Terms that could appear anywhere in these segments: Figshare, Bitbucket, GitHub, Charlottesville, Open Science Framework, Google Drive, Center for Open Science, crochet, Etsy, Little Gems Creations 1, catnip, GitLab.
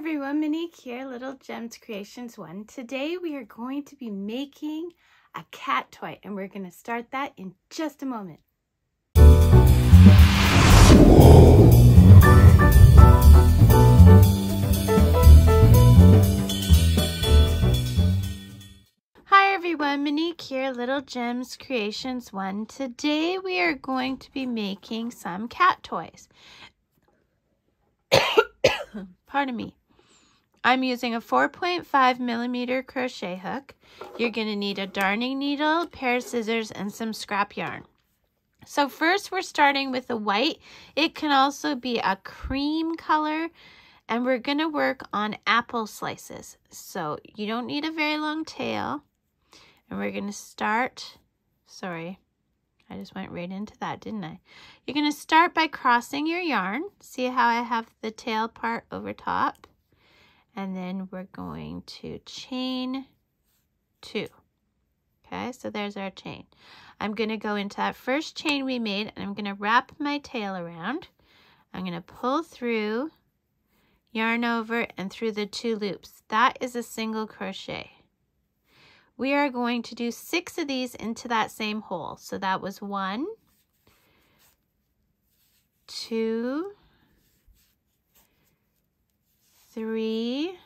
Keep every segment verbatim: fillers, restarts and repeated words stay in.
everyone, Monique here, Little Gems Creations one. Today we are going to be making a cat toy and we're going to start that in just a moment. Hi everyone, Monique here, Little Gems Creations one. Today we are going to be making some cat toys. Pardon me. I'm using a four point five millimeter crochet hook. You're going to need a darning needle, a pair of scissors, and some scrap yarn. So first we're starting with a white. It can also be a cream color. And we're going to work on apple slices. So you don't need a very long tail. And we're going to start... Sorry, I just went right into that, didn't I? You're going to start by crossing your yarn. See how I have the tail part over top? And then we're going to chain two. Okay, so there's our chain. I'm going to go into that first chain we made, and I'm going to wrap my tail around. I'm going to pull through, yarn over, and through the two loops. That is a single crochet. We are going to do six of these into that same hole. So that was one, two, three,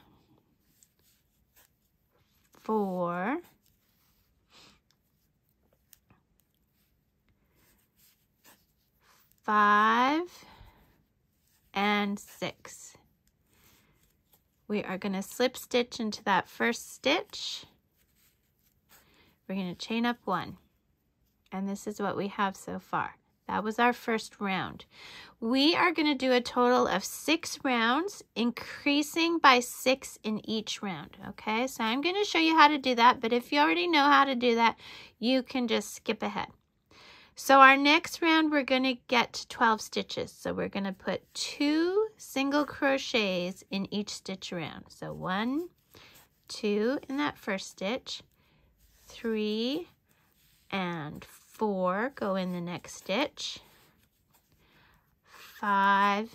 four, five, and six. We are going to slip stitch into that first stitch. We're going to chain up one, and this is what we have so far. That was our first round. We are going to do a total of six rounds, increasing by six in each round, okay? So I'm going to show you how to do that, but if you already know how to do that, you can just skip ahead. So our next round, we're going to get to twelve stitches. So we're going to put two single crochets in each stitch round. So one, two in that first stitch, three and four go in the next stitch, five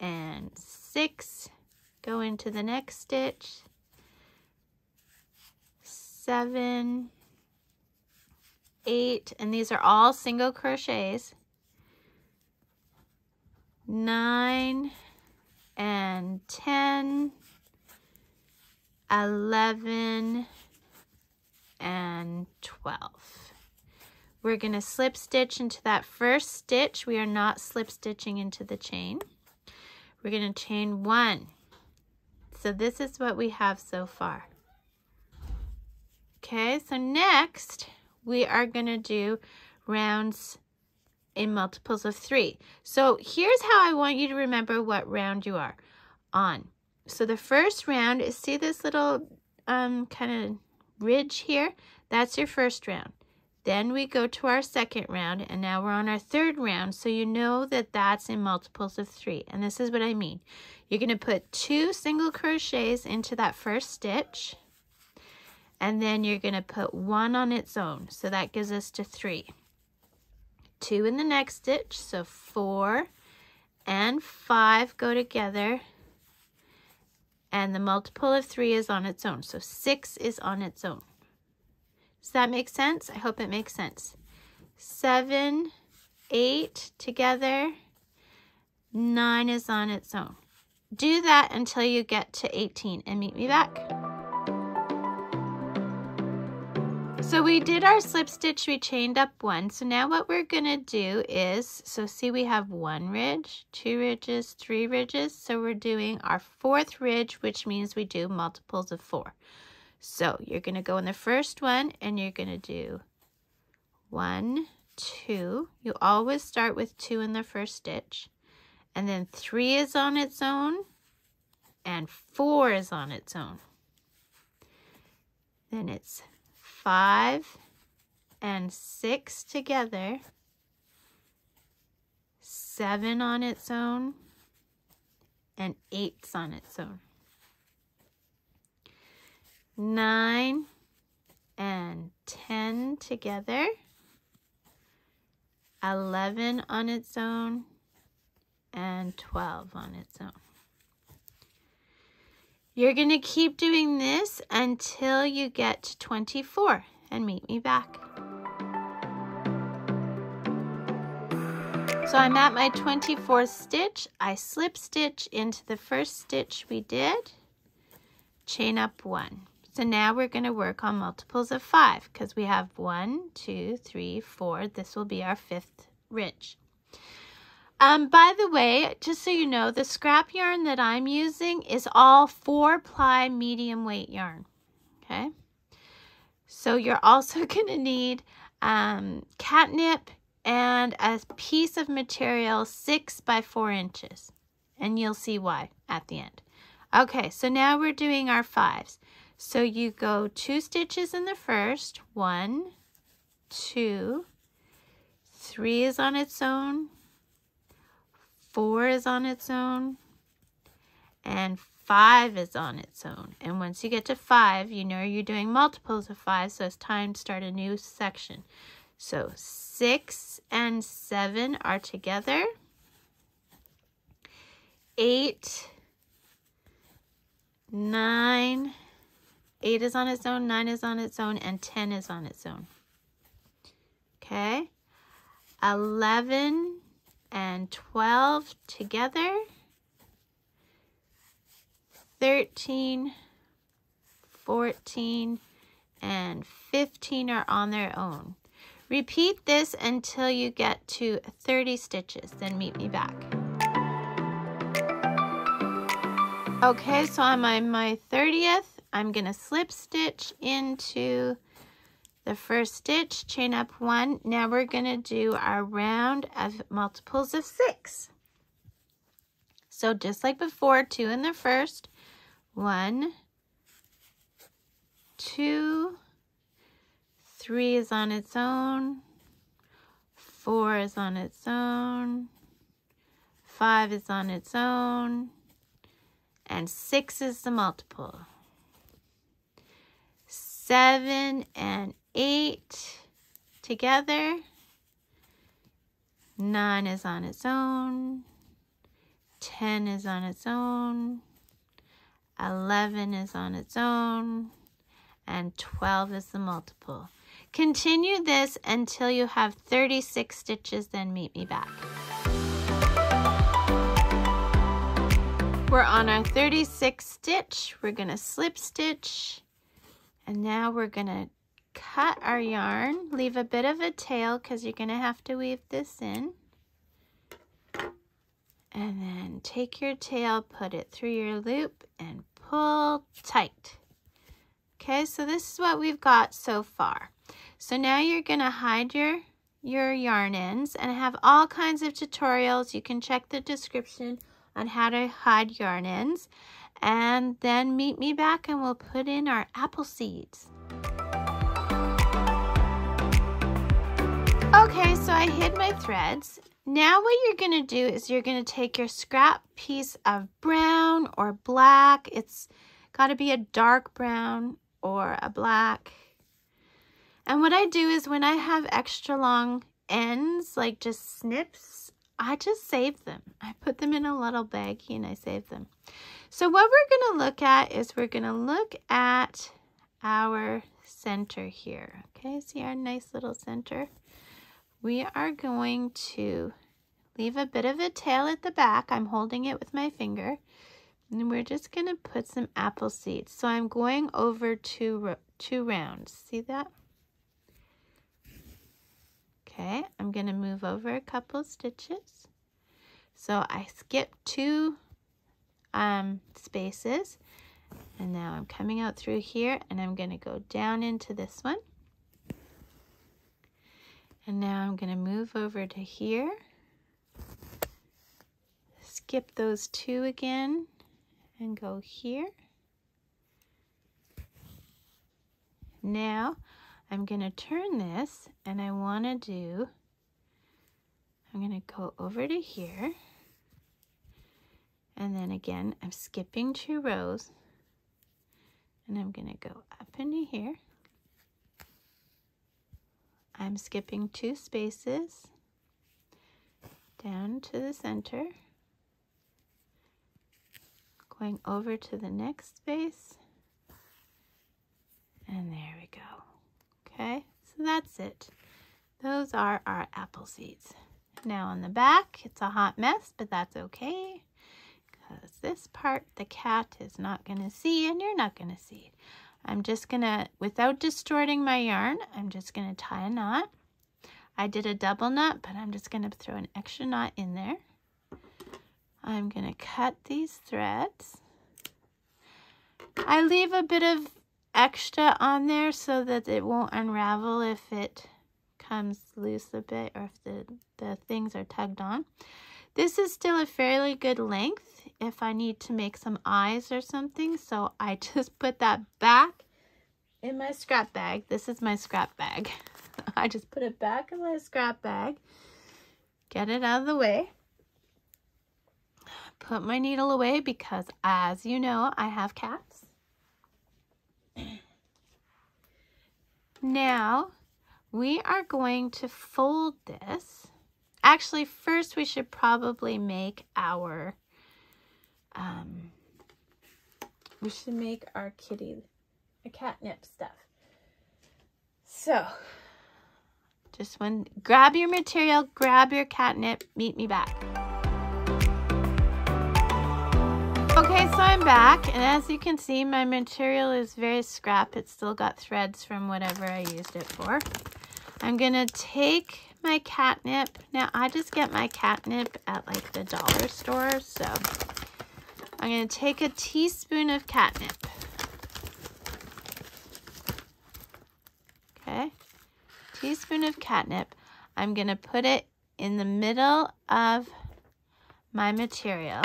and six go into the next stitch, seven, eight, and these are all single crochets, nine and ten, eleven, and twelve. We're going to slip stitch into that first stitch. We are not slip stitching into the chain. We're going to chain one. So this is what we have so far. Okay, so next we are going to do rounds in multiples of three. So here's how I want you to remember what round you are on. So the first round is, see this little um, kind of ridge here? That's your first round. Then we go to our second round, and now we're on our third round, so you know that that's in multiples of three. And this is what I mean. You're going to put two single crochets into that first stitch, and then you're going to put one on its own, so that gives us to three. Two in the next stitch, so four and five go together. And the multiple of three is on its own. So six is on its own. Does that make sense? I hope it makes sense. Seven, eight together. Nine is on its own. Do that until you get to eighteen and meet me back. So we did our slip stitch. We chained up one. So now what we're going to do is, so see we have one ridge, two ridges, three ridges. So we're doing our fourth ridge, which means we do multiples of four. So you're going to go in the first one and you're going to do one, two. You always start with two in the first stitch. And then three is on its own and four is on its own. Then it's five and six together, seven on its own, and eight's on its own. Nine and ten together, eleven on its own, and twelve on its own. You're gonna keep doing this until you get to twenty-four and meet me back. So I'm at my twenty-fourth stitch. I slip stitch into the first stitch we did, chain up one. So now we're gonna work on multiples of five because we have one, two, three, four. This will be our fifth ridge. Um, by the way, just so you know, the scrap yarn that I'm using is all four ply medium weight yarn, okay? So you're also gonna need um, catnip and a piece of material six by four inches. And you'll see why at the end. Okay, so now we're doing our fives. So you go two stitches in the first, one, two, three is on its own, four is on its own, and five is on its own. And once you get to five, you know you're doing multiples of five, so it's time to start a new section. So six and seven are together, eight, nine, eight is on its own, nine is on its own, and ten is on its own. Okay, eleven and twelve together, thirteen, fourteen, and fifteen are on their own. Repeat this until you get to thirty stitches, then meet me back. Okay, so I'm on my thirtieth. I'm gonna slip stitch into the first stitch, chain up one. Now we're gonna do our round of multiples of six. So just like before, two in the first, one, two, three is on its own, four is on its own, five is on its own, and six is the multiple. Seven and eight together, nine is on its own, ten is on its own, eleven is on its own, and twelve is the multiple. Continue this until you have thirty-six stitches, then meet me back. We're on our thirty-sixth stitch. We're gonna slip stitch. And now we're gonna cut our yarn, leave a bit of a tail because you're gonna have to weave this in. And then take your tail, put it through your loop and pull tight. Okay, so this is what we've got so far. So now you're gonna hide your, your yarn ends, and I have all kinds of tutorials. You can check the description on how to hide yarn ends. And then meet me back and we'll put in our apple seeds. Okay, so I hid my threads. Now what you're gonna do is you're gonna take your scrap piece of brown or black. It's gotta be a dark brown or a black. And what I do is when I have extra long ends, like just snips, I just save them. I put them in a little baggie and I save them. So what we're going to look at is we're going to look at our center here. Okay, see our nice little center? We are going to leave a bit of a tail at the back. I'm holding it with my finger. And we're just going to put some apple seeds. So I'm going over two, two rounds. See that? Okay, I'm going to move over a couple stitches. So I skip two Um, spaces, and now I'm coming out through here and I'm going to go down into this one, and now I'm going to move over to here, skip those two again and go here. Now I'm going to turn this and I want to do, I'm going to go over to here. And then again, I'm skipping two rows and I'm going to go up into here. I'm skipping two spaces down to the center, going over to the next space, and there we go. Okay, so that's it. Those are our apple seeds. Now on the back, it's a hot mess, but that's okay, because this part the cat is not going to see, and you're not going to see it. I'm just going to, without distorting my yarn, I'm just going to tie a knot. I did a double knot, but I'm just going to throw an extra knot in there. I'm going to cut these threads. I leave a bit of extra on there so that it won't unravel if it comes loose a bit, or if the, the things are tugged on. This is still a fairly good length if I need to make some eyes or something, so I just put that back in my scrap bag. This is my scrap bag. I just put it back in my scrap bag, get it out of the way, put my needle away, because as you know, I have cats. Now we are going to fold this. Actually, first we should probably make our um we should make our kitty a catnip stuff. So just one, grab your material, grab your catnip, meet me back. Okay, so I'm back, and as you can see, my material is very scrap. It's still got threads from whatever I used it for. I'm gonna take my catnip. Now, I just get my catnip at like the dollar store, so I'm gonna take a teaspoon of catnip. Okay, teaspoon of catnip. I'm gonna put it in the middle of my material.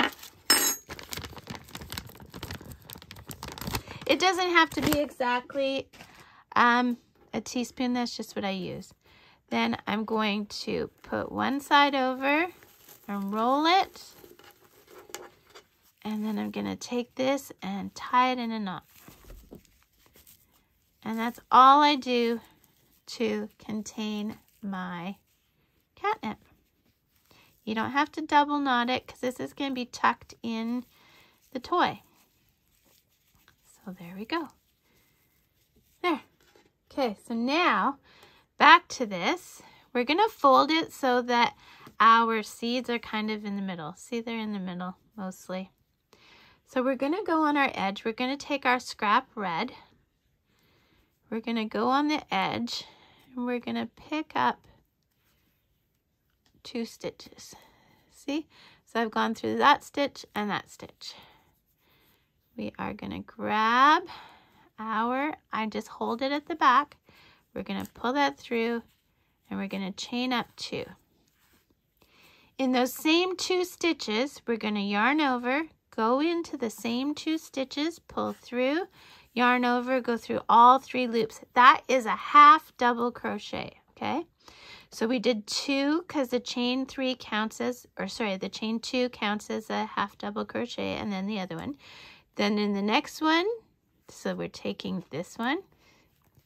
It doesn't have to be exactly um, a teaspoon. That's just what I use. Then I'm going to put one side over and roll it. And then I'm going to take this and tie it in a knot. And that's all I do to contain my catnip. You don't have to double knot it, because this is going to be tucked in the toy. So there we go. There. Okay, so now back to this. We're going to fold it so that our seeds are kind of in the middle. See, they're in the middle mostly. So we're going to go on our edge. We're going to take our scrap red. We're going to go on the edge, and we're going to pick up two stitches. See? So I've gone through that stitch and that stitch. We are going to grab our, I just hold it at the back. We're going to pull that through, and we're going to chain up two. In those same two stitches, we're going to yarn over, go into the same two stitches, pull through, yarn over, go through all three loops. That is a half double crochet, okay? So we did two, because the chain three counts as, or sorry, the chain two counts as a half double crochet, and then the other one. Then in the next one, so we're taking this one,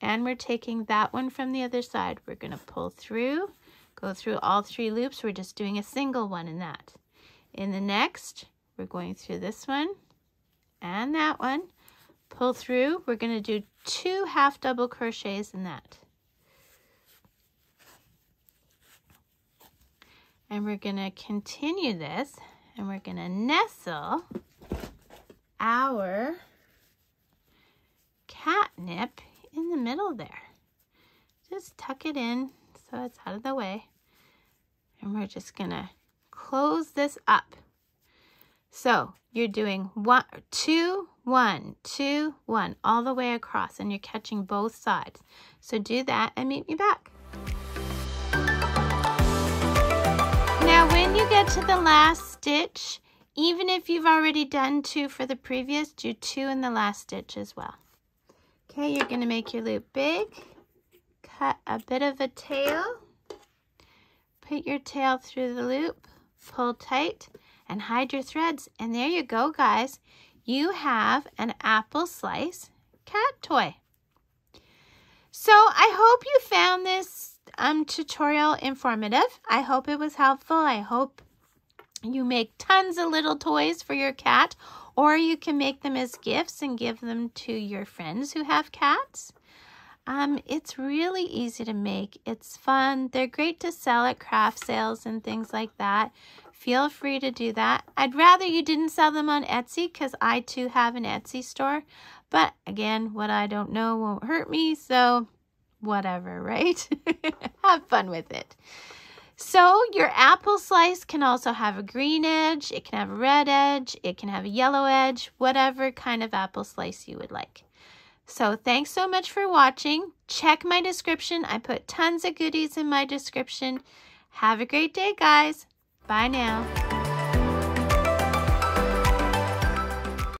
and we're taking that one from the other side. We're going to pull through, go through all three loops. We're just doing a single one in that. In the next, we're going through this one and that one. Pull through. We're going to do two half double crochets in that. And we're going to continue this, and we're going to nestle our catnip in the middle there. Just tuck it in so it's out of the way, and we're just gonna close this up. So you're doing one, two, one, two, one, all the way across, and you're catching both sides. So do that and meet me back. Now when you get to the last stitch, even if you've already done two for the previous, do two in the last stitch as well. Okay, you're going to make your loop big, cut a bit of a tail, put your tail through the loop, pull tight, and hide your threads. And there you go, guys. You have an apple slice cat toy. So I hope you found this um, tutorial informative. I hope it was helpful. I hope you make tons of little toys for your cat, Or you can make them as gifts and give them to your friends who have cats. Um, it's really easy to make. It's fun. They're great to sell at craft sales and things like that. Feel free to do that. I'd rather you didn't sell them on Etsy because I too have an Etsy store. But again, what I don't know won't hurt me, so whatever, right? Have fun with it. So your apple slice can also have a green edge, it can have a red edge, it can have a yellow edge, whatever kind of apple slice you would like. So thanks so much for watching. Check my description. I put tons of goodies in my description. Have a great day, guys. Bye now.